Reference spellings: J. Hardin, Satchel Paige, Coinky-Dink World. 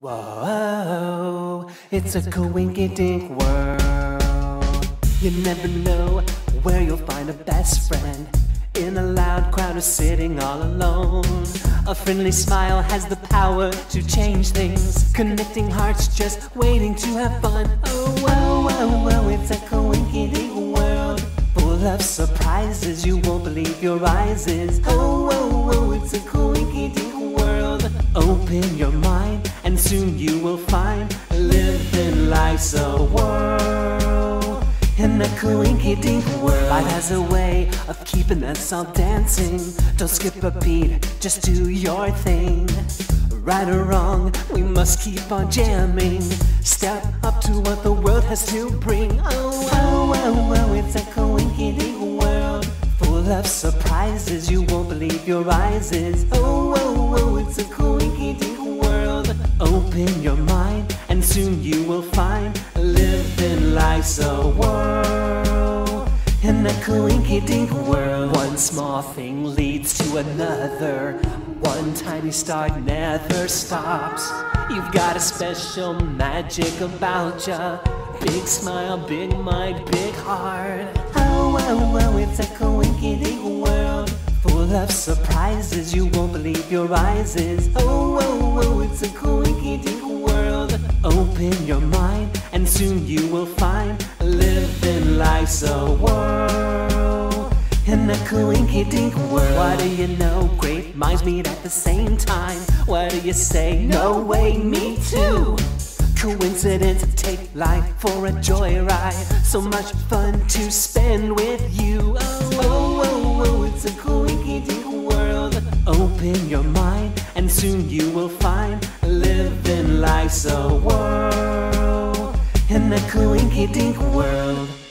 Whoa, it's a coinky-dink world. You never know where you'll find a best friend. In a loud crowd or sitting all alone, a friendly smile has the power to change things, connecting hearts just waiting to have fun. Oh, whoa, whoa, whoa, it's a coinky-dink world, full of surprises you won't believe your eyes is. Oh, whoa, whoa, it's a coinky-dink world. Open your mind and soon you will find living life's a whirl. In a coinky-dink world, life has a way of keeping us all dancing. Don't skip a beat, just do your thing. Right or wrong, we must keep on jamming. Step up to what the world has to bring. Oh, oh, oh, oh, it's a coinky-dink world, full of surprises you won't believe your eyes is. Oh, oh, oh, it's a coinky-dink world. Open your mind and soon you will find living life's a whirl. In a coinky-dink world, one small thing leads to another, one tiny star never stops. You've got a special magic about ya, big smile, big mind, big heart. Oh, oh, oh, it's a coinky-dink world, full of surprises you won't believe your eyes is. Oh, oh, oh, it's a coinky-dink world. Open your mind and soon you will find living life's a whirl. In a coinky-dink world. What do you know? Great minds meet at the same time. What do you say? No way, me too. Coincidence, take life for a joyride. So much fun to spend with you. Oh, oh, oh, oh, it's a coinky-dink world. Open your mind and soon you will find living life's a whirl. In a coinky-dink world.